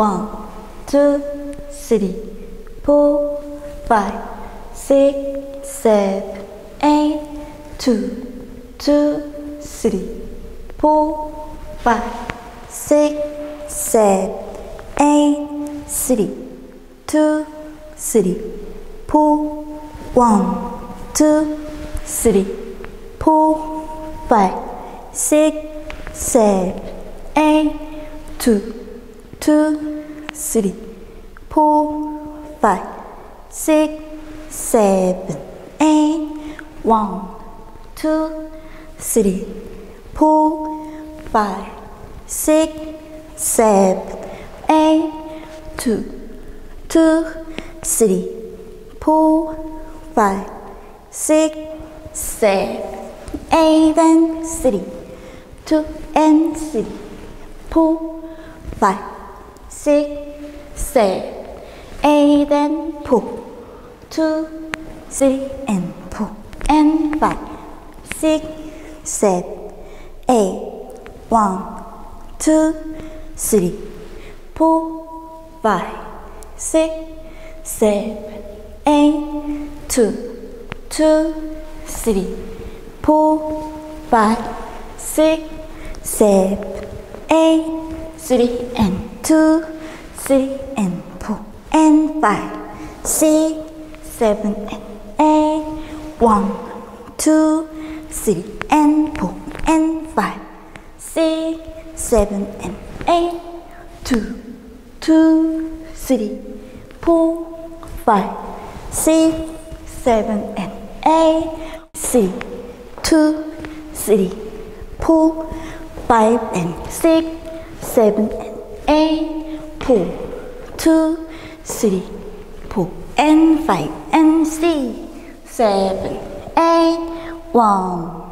7, 8, 1,